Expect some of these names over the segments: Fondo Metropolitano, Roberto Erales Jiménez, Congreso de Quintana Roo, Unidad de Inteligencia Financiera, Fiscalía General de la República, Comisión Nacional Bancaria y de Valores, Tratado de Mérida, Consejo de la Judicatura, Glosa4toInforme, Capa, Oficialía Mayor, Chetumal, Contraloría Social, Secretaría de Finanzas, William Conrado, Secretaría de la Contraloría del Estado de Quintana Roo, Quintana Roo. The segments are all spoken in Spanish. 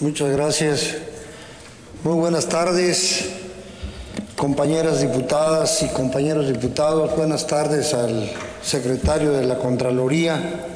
Muchas gracias. Muy buenas tardes, compañeras diputadas y compañeros diputados. Buenas tardes al secretario de la Contraloría.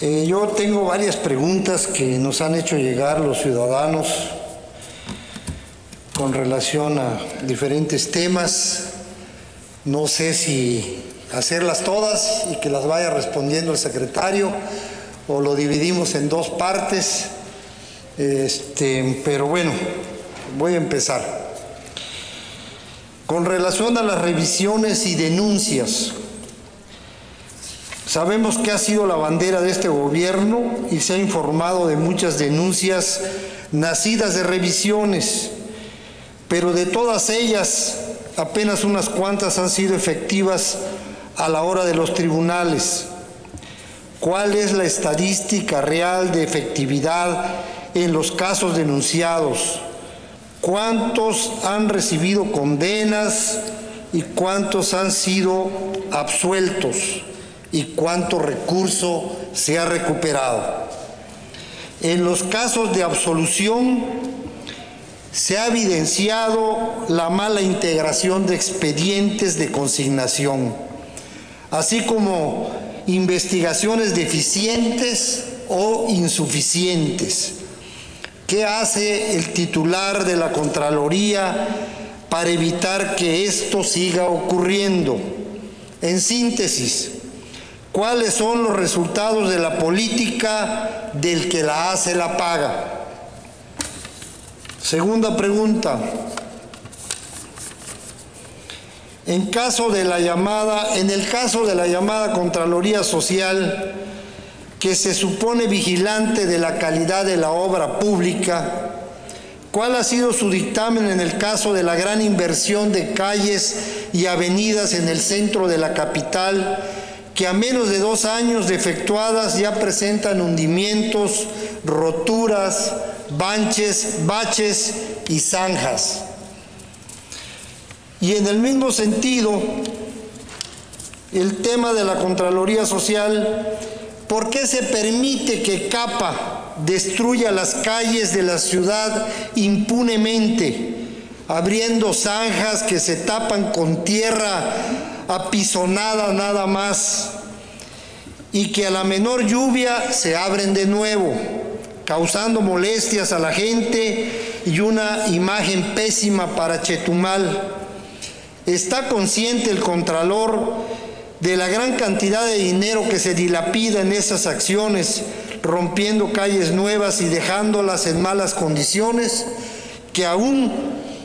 Yo tengo varias preguntas que nos han hecho llegar los ciudadanos con relación a diferentes temas. No sé si hacerlas todas y que las vaya respondiendo el secretario o lo dividimos en dos partes, pero bueno, voy a empezar. Con relación a las revisiones y denuncias, sabemos que ha sido la bandera de este gobierno y se ha informado de muchas denuncias nacidas de revisiones, pero de todas ellas apenas unas cuantas han sido efectivas a la hora de los tribunales. ¿Cuál es la estadística real de efectividad en los casos denunciados? ¿Cuántos han recibido condenas y cuántos han sido absueltos? ¿Y cuánto recurso se ha recuperado? En los casos de absolución se ha evidenciado la mala integración de expedientes de consignación, así como investigaciones deficientes o insuficientes. ¿Qué hace el titular de la Contraloría para evitar que esto siga ocurriendo? En síntesis, ¿cuáles son los resultados de la política del que la hace la paga? Segunda pregunta. En el caso de la llamada Contraloría Social, que se supone vigilante de la calidad de la obra pública, ¿cuál ha sido su dictamen en el caso de la gran inversión de calles y avenidas en el centro de la capital, que a menos de 2 años de efectuadas ya presentan hundimientos, roturas, baches y zanjas? Y en el mismo sentido, el tema de la Contraloría Social, ¿por qué se permite que Capa destruya las calles de la ciudad impunemente, abriendo zanjas que se tapan con tierra apisonada nada más, y que a la menor lluvia se abren de nuevo, causando molestias a la gente y una imagen pésima para Chetumal? ¿Está consciente el contralor de la gran cantidad de dinero que se dilapida en esas acciones, rompiendo calles nuevas y dejándolas en malas condiciones, que aún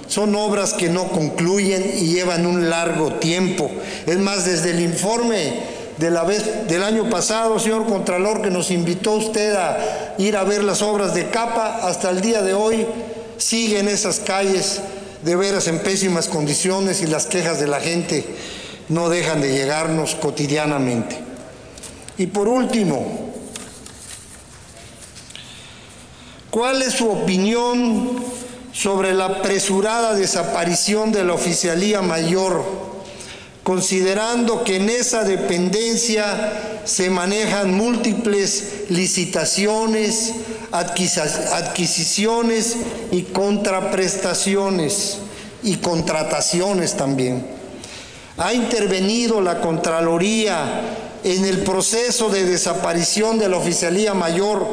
son obras que no concluyen y llevan un largo tiempo? Es más, desde el informe del año pasado, señor contralor, que nos invitó usted a ir a ver las obras de Capa, hasta el día de hoy siguen esas calles de veras en pésimas condiciones y las quejas de la gente no dejan de llegarnos cotidianamente. Y por último, ¿cuál es su opinión sobre la apresurada desaparición de la Oficialía Mayor, considerando que en esa dependencia se manejan múltiples licitaciones, adquisiciones y contraprestaciones y contrataciones también? ¿Ha intervenido la Contraloría en el proceso de desaparición de la Oficialía Mayor?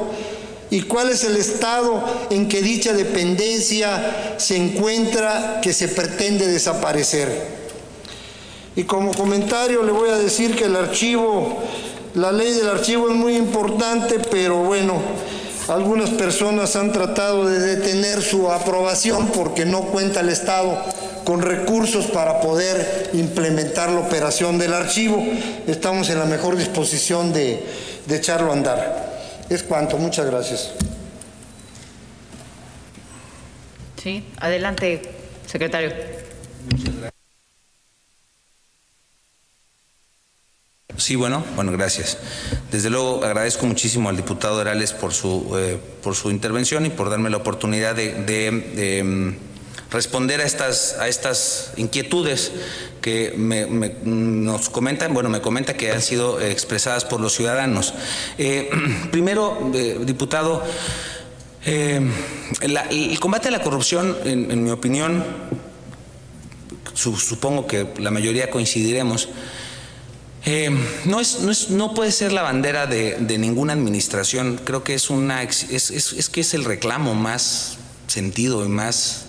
¿Y cuál es el estado en que dicha dependencia se encuentra que se pretende desaparecer? Y como comentario le voy a decir que el archivo, la ley del archivo es muy importante, pero bueno, algunas personas han tratado de detener su aprobación porque no cuenta el estado con recursos para poder implementar la operación del archivo. Estamos en la mejor disposición de echarlo a andar. Es cuanto, muchas gracias. Sí, adelante, secretario. Muchas gracias. Sí, bueno, gracias. Desde luego agradezco muchísimo al diputado Herales por su intervención y por darme la oportunidad de responder a estas inquietudes que me comenta que han sido expresadas por los ciudadanos. Primero, diputado, El combate a la corrupción, en mi opinión, supongo que la mayoría coincidiremos, no puede ser la bandera de ninguna administración. Creo que es el reclamo más sentido y más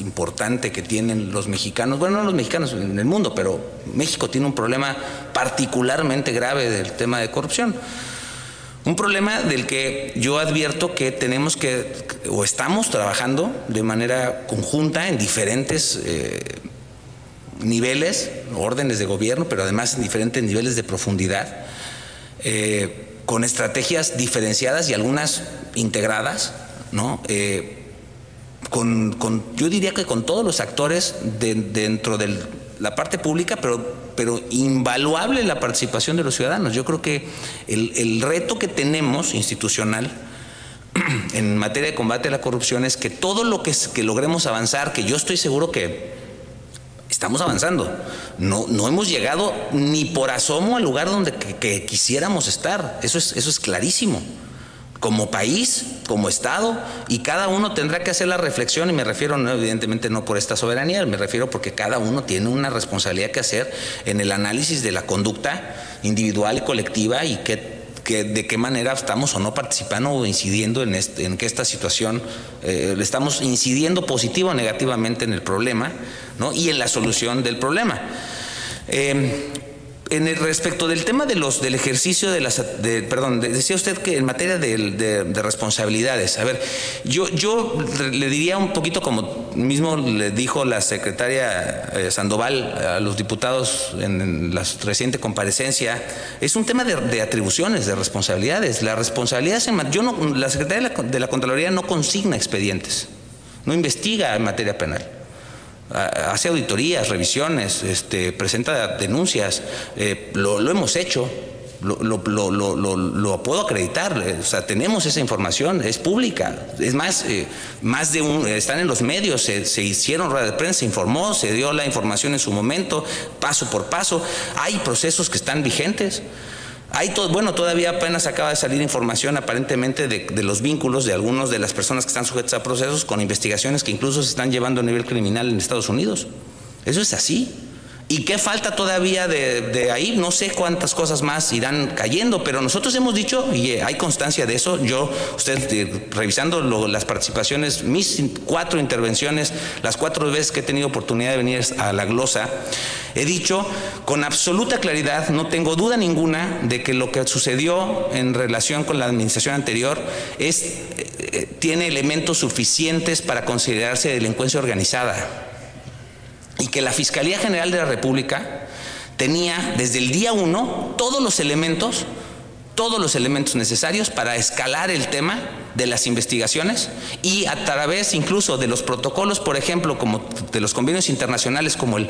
importante que tienen los mexicanos. Bueno, no los mexicanos, en el mundo, pero México tiene un problema particularmente grave del tema de corrupción. Un problema del que yo advierto que tenemos que, o estamos trabajando de manera conjunta en diferentes niveles, órdenes de gobierno, pero además en diferentes niveles de profundidad, con estrategias diferenciadas y algunas integradas, ¿no? Yo diría que con todos los actores dentro de la parte pública, pero invaluable la participación de los ciudadanos. Yo creo que el reto que tenemos institucional en materia de combate a la corrupción es que todo lo que logremos avanzar, que yo estoy seguro que estamos avanzando, no hemos llegado ni por asomo al lugar donde que quisiéramos estar. Eso es clarísimo, como país, como Estado, y cada uno tendrá que hacer la reflexión, y me refiero evidentemente no por esta soberanía, me refiero porque cada uno tiene una responsabilidad que hacer en el análisis de la conducta individual y colectiva y de qué manera estamos o no participando o incidiendo en que esta situación, estamos incidiendo positivo o negativamente en el problema, ¿no? Y en la solución del problema. Respecto del tema del ejercicio de decía usted que en materia de responsabilidades. A ver, yo le diría un poquito como mismo le dijo la secretaria Sandoval a los diputados en la reciente comparecencia, es un tema de atribuciones, de responsabilidades. La responsabilidad, la secretaria de la Contraloría no consigna expedientes, no investiga en materia penal. Hace auditorías, revisiones, presenta denuncias, lo hemos hecho, lo puedo acreditar, o sea, tenemos esa información, es pública, es más, están en los medios, se hicieron ruedas de prensa, se informó, se dio la información en su momento, paso por paso, hay procesos que están vigentes. Bueno, todavía apenas acaba de salir información aparentemente de los vínculos de algunas de las personas que están sujetas a procesos con investigaciones que incluso se están llevando a nivel criminal en Estados Unidos. Eso es así. ¿Y qué falta todavía de ahí? No sé cuántas cosas más irán cayendo, pero nosotros hemos dicho, y hay constancia de eso, revisando las participaciones, mis 4 intervenciones, las 4 veces que he tenido oportunidad de venir a la glosa, he dicho con absoluta claridad, no tengo duda ninguna de que lo que sucedió en relación con la administración anterior tiene elementos suficientes para considerarse delincuencia organizada. Y que la Fiscalía General de la República tenía desde el día 1 todos los elementos necesarios para escalar el tema de las investigaciones y a través incluso de los protocolos, por ejemplo, como de los convenios internacionales, como el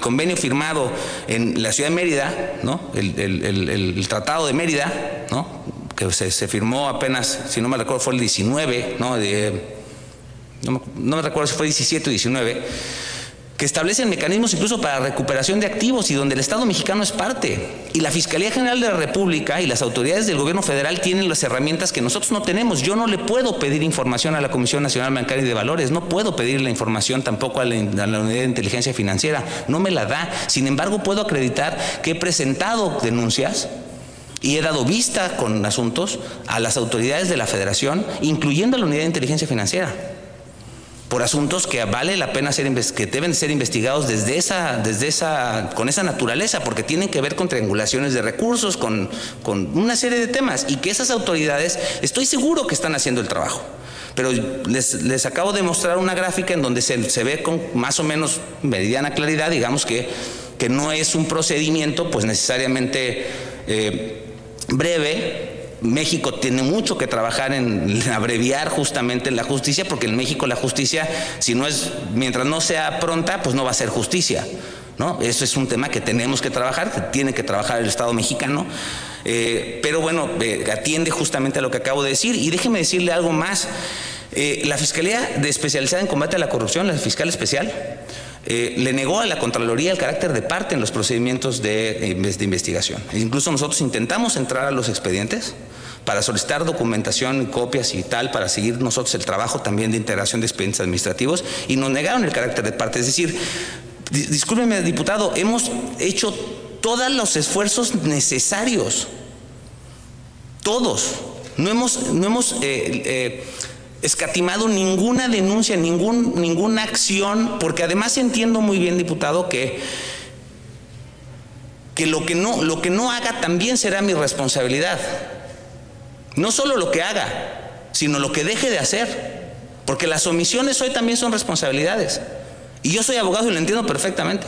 convenio firmado en la ciudad de Mérida, ¿no? El Tratado de Mérida, ¿no? Que se firmó apenas, si no me recuerdo, fue el 19, ¿no? No me recuerdo si fue 17 o 19, que establecen mecanismos incluso para recuperación de activos y donde el Estado mexicano es parte. Y la Fiscalía General de la República y las autoridades del gobierno federal tienen las herramientas que nosotros no tenemos. Yo no le puedo pedir información a la Comisión Nacional Bancaria y de Valores, no puedo pedirle información tampoco a la Unidad de Inteligencia Financiera, no me la da. Sin embargo, puedo acreditar que he presentado denuncias y he dado vista con asuntos a las autoridades de la Federación, incluyendo a la Unidad de Inteligencia Financiera, por asuntos que vale la pena que deben ser investigados con esa naturaleza, porque tienen que ver con triangulaciones de recursos, con una serie de temas, y que esas autoridades, estoy seguro que están haciendo el trabajo. Pero les acabo de mostrar una gráfica en donde se ve con más o menos meridiana claridad, digamos, que no es un procedimiento pues necesariamente breve. México tiene mucho que trabajar en abreviar justamente la justicia, porque en México la justicia, mientras no sea pronta, pues no va a ser justicia, ¿no? Eso es un tema que tenemos que trabajar, que tiene que trabajar el Estado mexicano. Pero bueno, atiende justamente a lo que acabo de decir. Y déjeme decirle algo más. La Fiscalía Especializada en Combate a la Corrupción, la Fiscal Especial, le negó a la Contraloría el carácter de parte en los procedimientos de investigación. Incluso nosotros intentamos entrar a los expedientes, para solicitar documentación, copias y tal, para seguir nosotros el trabajo también de integración de expedientes administrativos, y nos negaron el carácter de parte. Es decir, discúlpeme, diputado, hemos hecho todos los esfuerzos necesarios, todos. No hemos escatimado ninguna denuncia, ninguna acción, porque además entiendo muy bien, diputado, que lo que no haga también será mi responsabilidad. No solo lo que haga, sino lo que deje de hacer, porque las omisiones hoy también son responsabilidades. Y yo soy abogado y lo entiendo perfectamente.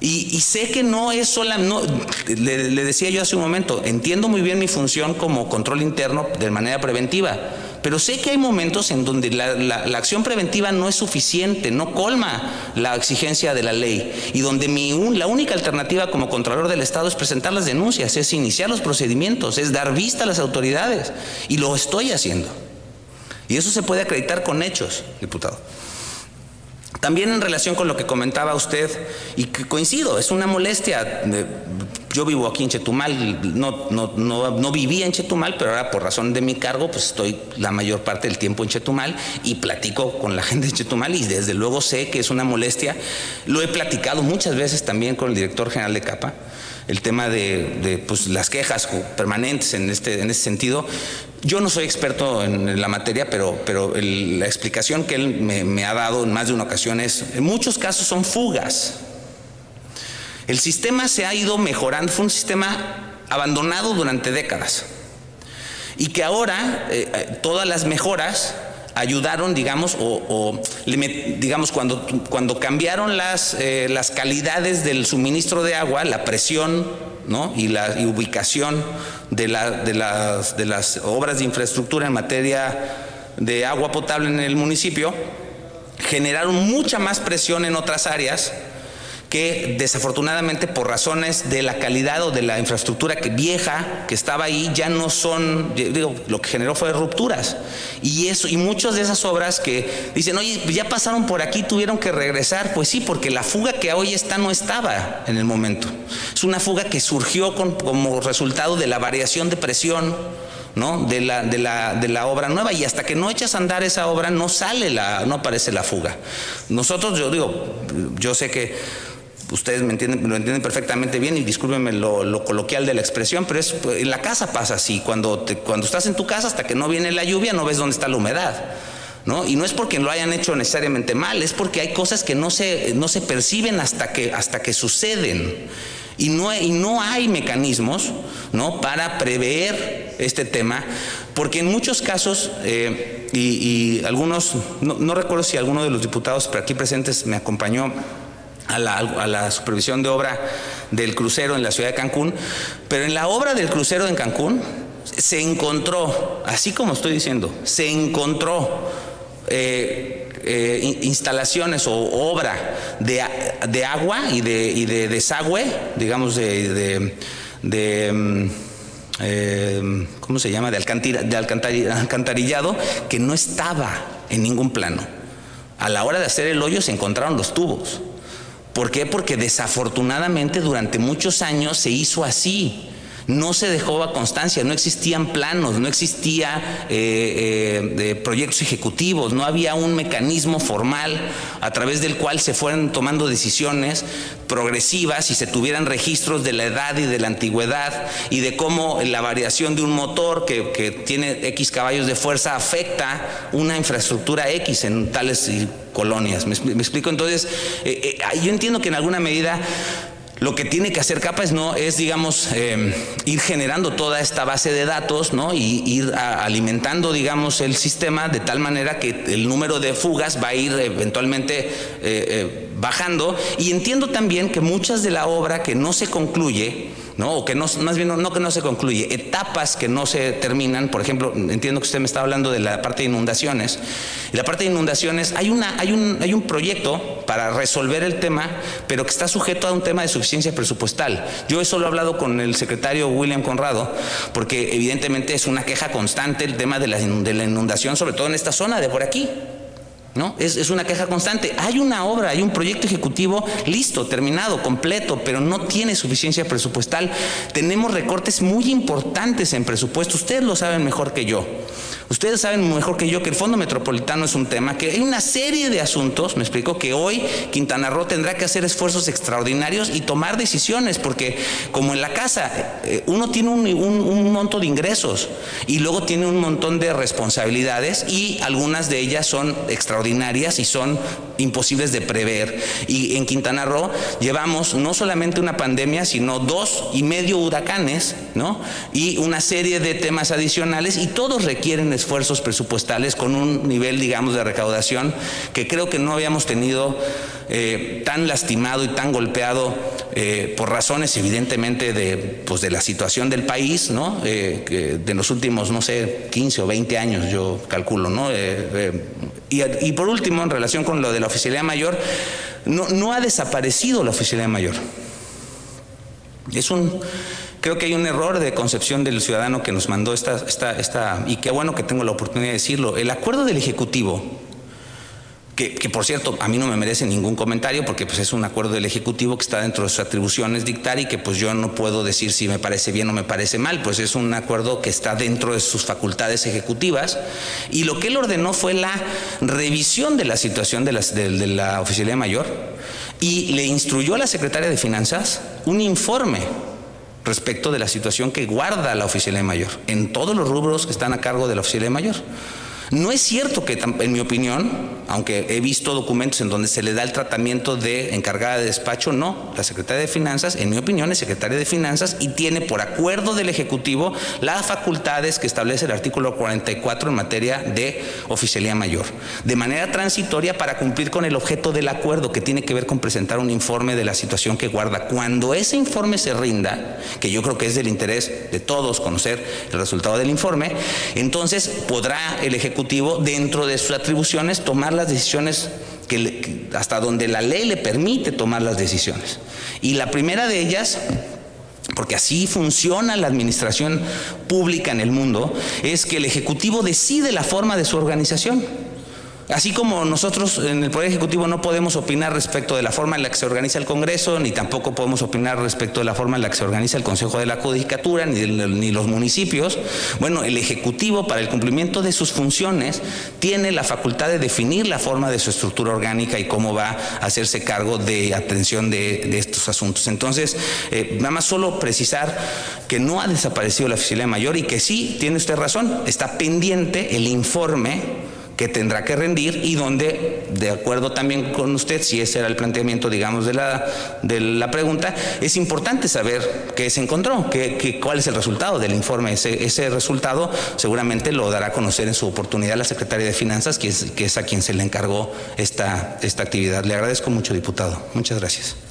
Y sé que no es sola, no, le decía yo hace un momento, entiendo muy bien mi función como control interno de manera preventiva, pero sé que hay momentos en donde la acción preventiva no es suficiente, no colma la exigencia de la ley, y donde la única alternativa como Contralor del Estado es presentar las denuncias, es iniciar los procedimientos, es dar vista a las autoridades, y lo estoy haciendo. Y eso se puede acreditar con hechos, diputado. También en relación con lo que comentaba usted, y que coincido, es una molestia. Yo vivo aquí en Chetumal, no vivía en Chetumal, pero ahora por razón de mi cargo, pues estoy la mayor parte del tiempo en Chetumal y platico con la gente de Chetumal, y desde luego sé que es una molestia. Lo he platicado muchas veces también con el director general de Capa, el tema de las quejas permanentes en este sentido. Yo no soy experto en la materia, pero la explicación que él me ha dado en más de una ocasión es, en muchos casos son fugas. El sistema se ha ido mejorando, fue un sistema abandonado durante décadas, y que ahora todas las mejoras ayudaron, digamos, digamos, cuando cambiaron las calidades del suministro de agua, la presión, ¿no?, y la ubicación de las obras de infraestructura en materia de agua potable en el municipio, generaron mucha más presión en otras áreas que desafortunadamente, por razones de la calidad o de la infraestructura vieja que estaba ahí, ya no son, digo, lo que generó fue rupturas. Y eso, y muchas de esas obras que dicen, oye, ya pasaron por aquí, tuvieron que regresar, pues sí, porque la fuga que hoy está no estaba en el momento. Es una fuga que surgió como resultado de la variación de presión, ¿no?, de la obra nueva, y hasta que no echas a andar esa obra no sale, no aparece la fuga. Nosotros, yo sé que ustedes me entienden, lo entienden perfectamente bien, y discúlpenme lo coloquial de la expresión, pero es, en la casa pasa así. Cuando estás en tu casa, hasta que no viene la lluvia, no ves dónde está la humedad, ¿no? Y no es porque lo hayan hecho necesariamente mal, es porque hay cosas que no se perciben hasta que suceden. Y no hay mecanismos, ¿no?, para prever este tema, porque en muchos casos, y algunos, no recuerdo si alguno de los diputados por aquí presentes me acompañó a la supervisión de obra del crucero en la ciudad de Cancún, pero en la obra del crucero en Cancún se encontró, así como estoy diciendo, se encontró instalaciones o obra de agua y de desagüe, digamos, ¿cómo se llama?, de alcantarillado, que no estaba en ningún plano. A la hora de hacer el hoyo se encontraron los tubos. ¿Por qué? Porque desafortunadamente durante muchos años se hizo así. No se dejó a constancia, no existían planos, no existía proyectos ejecutivos, no había un mecanismo formal a través del cual se fueran tomando decisiones progresivas y se tuvieran registros de la edad y de la antigüedad y de cómo la variación de un motor que tiene X caballos de fuerza afecta una infraestructura X en tales colonias. ¿Me explico? Entonces, yo entiendo que en alguna medida lo que tiene que hacer Capa es ir generando toda esta base de datos, ¿no?, y ir alimentando, digamos, el sistema de tal manera que el número de fugas va a ir eventualmente bajando. Y entiendo también que muchas de la obra que no se concluye, ¿no?, o que no, más bien no que no se concluye, etapas que no se terminan, por ejemplo, entiendo que usted me está hablando de la parte de inundaciones. Y la parte de inundaciones, hay un proyecto para resolver el tema, pero que está sujeto a un tema de suficiencia presupuestal. Yo eso lo he hablado con el secretario William Conrado, porque evidentemente es una queja constante el tema de la inundación, sobre todo en esta zona de por aquí. ¿no? Es una queja constante. Hay una obra, hay un proyecto ejecutivo listo, terminado, completo, pero no tiene suficiencia presupuestal. Tenemos recortes muy importantes en presupuesto. Ustedes lo saben mejor que yo. Ustedes saben mejor que yo que el Fondo Metropolitano es un tema, que hay una serie de asuntos, me explico, que hoy Quintana Roo tendrá que hacer esfuerzos extraordinarios y tomar decisiones, porque como en la casa, uno tiene un monto de ingresos y luego tiene un montón de responsabilidades, y algunas de ellas son extraordinarias y son imposibles de prever. Y en Quintana Roo llevamos no solamente una pandemia, sino 2,5 huracanes, ¿no? Y una serie de temas adicionales, y todos requieren esfuerzos presupuestales con un nivel, digamos, de recaudación que creo que no habíamos tenido tan lastimado y tan golpeado por razones evidentemente de la situación del país, ¿no? De los últimos, no sé, 15 o 20 años yo calculo, ¿no? Y por último, en relación con lo de la Oficialía Mayor, no ha desaparecido la Oficialía Mayor. Creo que hay un error de concepción del ciudadano que nos mandó y qué bueno que tengo la oportunidad de decirlo. El acuerdo del Ejecutivo, que por cierto a mí no me merece ningún comentario, porque pues es un acuerdo del Ejecutivo que está dentro de sus atribuciones dictar, y que pues yo no puedo decir si me parece bien o me parece mal, pues es un acuerdo que está dentro de sus facultades ejecutivas, y lo que él ordenó fue la revisión de la situación de la Oficialía Mayor, y le instruyó a la Secretaría de Finanzas un informe respecto de la situación que guarda la Oficialía Mayor en todos los rubros que están a cargo de la Oficialía Mayor. No es cierto que, en mi opinión, aunque he visto documentos en donde se le da el tratamiento de encargada de despacho, no. La Secretaría de Finanzas, en mi opinión, es Secretaría de Finanzas y tiene por acuerdo del Ejecutivo las facultades que establece el artículo 44 en materia de Oficialía Mayor, de manera transitoria para cumplir con el objeto del acuerdo, que tiene que ver con presentar un informe de la situación que guarda. Cuando ese informe se rinda, que yo creo que es del interés de todos conocer el resultado del informe, entonces podrá el Ejecutivo, dentro de sus atribuciones, tomar las decisiones que hasta donde la ley le permite tomar las decisiones. Y la primera de ellas, porque así funciona la administración pública en el mundo, es que el Ejecutivo decide la forma de su organización. Así como nosotros en el Poder Ejecutivo no podemos opinar respecto de la forma en la que se organiza el Congreso, ni tampoco podemos opinar respecto de la forma en la que se organiza el Consejo de la Judicatura, ni los municipios. Bueno, el Ejecutivo, para el cumplimiento de sus funciones, tiene la facultad de definir la forma de su estructura orgánica y cómo va a hacerse cargo de atención de estos asuntos. Entonces, nada más solo precisar que no ha desaparecido la Oficialía Mayor, y que sí, tiene usted razón, está pendiente el informe que tendrá que rendir, y donde, de acuerdo también con usted, si ese era el planteamiento, digamos, de la pregunta, es importante saber qué se encontró, cuál es el resultado del informe. Ese resultado seguramente lo dará a conocer en su oportunidad la Secretaría de Finanzas, que es a quien se le encargó esta actividad. Le agradezco mucho, diputado. Muchas gracias.